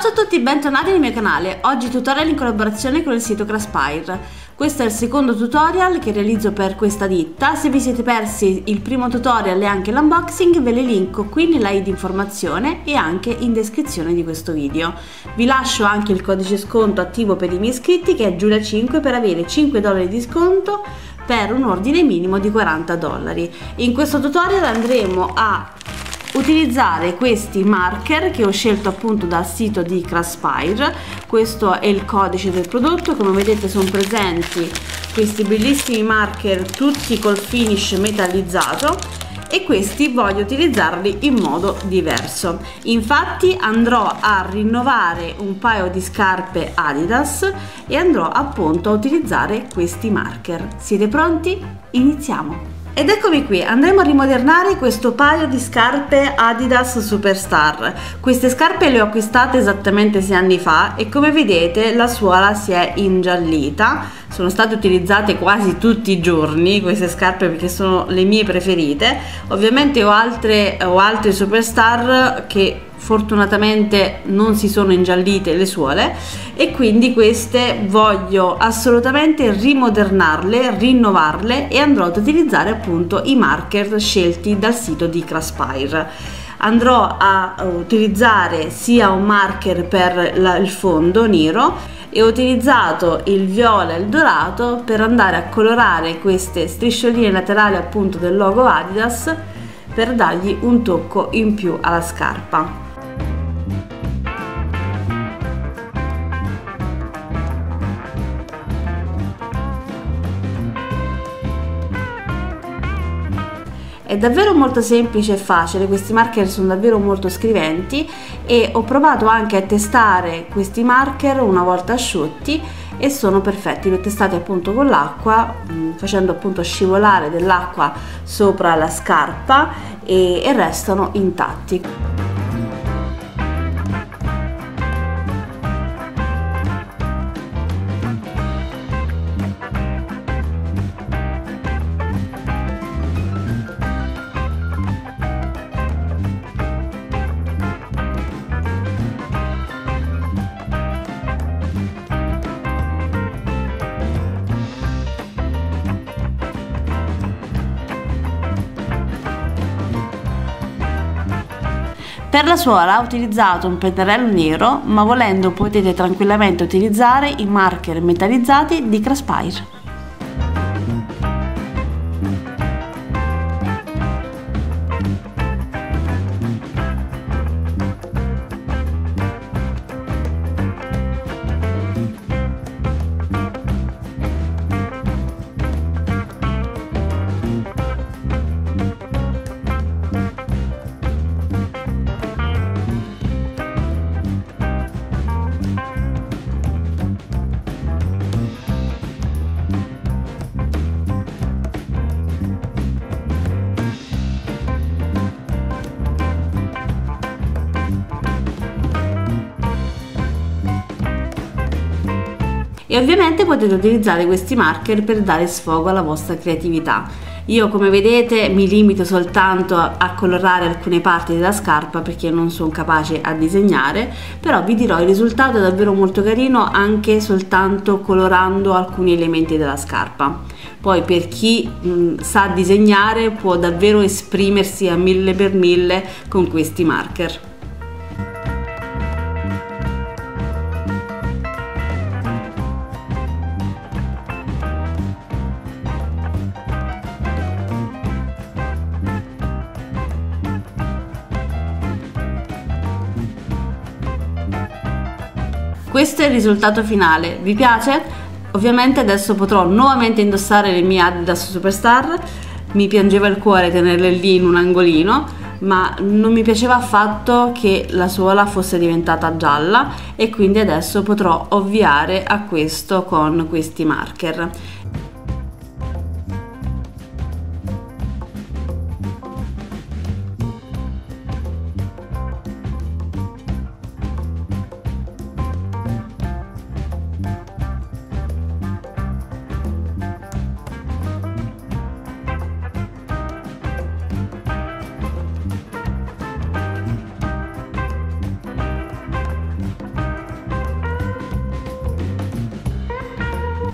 Ciao a tutti e bentornati nel mio canale. Oggi tutorial in collaborazione con il sito Craspire. Questo è il secondo tutorial che realizzo per questa ditta. Se vi siete persi il primo tutorial e anche l'unboxing, ve li linko qui nell'AI di informazione e anche in descrizione di questo video. Vi lascio anche il codice sconto attivo per i miei iscritti, che è Giulia5, per avere $5 di sconto per un ordine minimo di $40. In questo tutorial andremo a utilizzare questi marker che ho scelto appunto dal sito di Craspire. Questo è il codice del prodotto. Come vedete sono presenti questi bellissimi marker tutti col finish metallizzato e questi voglio utilizzarli in modo diverso. Infatti andrò a rinnovare un paio di scarpe Adidas e andrò appunto a utilizzare questi marker. Siete pronti? Iniziamo! Ed eccomi qui, andremo a rimodernare questo paio di scarpe Adidas Superstar. Queste scarpe le ho acquistate esattamente 6 anni fa e come vedete la suola si è ingiallita. Sono state utilizzate quasi tutti i giorni queste scarpe perché sono le mie preferite. Ovviamente ho altre Superstar che fortunatamente non si sono ingiallite le suole e quindi queste voglio assolutamente rimodernarle, rinnovarle e andrò ad utilizzare appunto i marker scelti dal sito di Craspire. Andrò a utilizzare sia un marker per il fondo nero e ho utilizzato il viola e il dorato per andare a colorare queste striscioline laterali appunto del logo Adidas per dargli un tocco in più alla scarpa. È davvero molto semplice e facile, questi marker sono davvero molto scriventi e ho provato anche a testare questi marker una volta asciutti e sono perfetti. Li ho testati appunto con l'acqua, facendo appunto scivolare dell'acqua sopra la scarpa e restano intatti. Per la suola ho utilizzato un pennarello nero, ma volendo potete tranquillamente utilizzare i marker metallizzati di Craspire. E ovviamente potete utilizzare questi marker per dare sfogo alla vostra creatività. Io, come vedete, mi limito soltanto a colorare alcune parti della scarpa perché non sono capace a disegnare, però vi dirò il risultato è davvero molto carino anche soltanto colorando alcuni elementi della scarpa. Poi per chi sa disegnare può davvero esprimersi a 1000 per 1000 con questi marker. Questo è il risultato finale, vi piace? Ovviamente adesso potrò nuovamente indossare le mie Adidas Superstar. Mi piangeva il cuore tenerle lì in un angolino, ma non mi piaceva affatto che la suola fosse diventata gialla e quindi adesso potrò ovviare a questo con questi marker.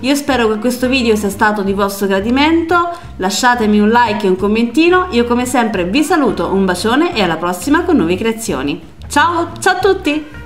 Io spero che questo video sia stato di vostro gradimento, lasciatemi un like e un commentino, io come sempre vi saluto, un bacione e alla prossima con nuove creazioni. Ciao, ciao a tutti!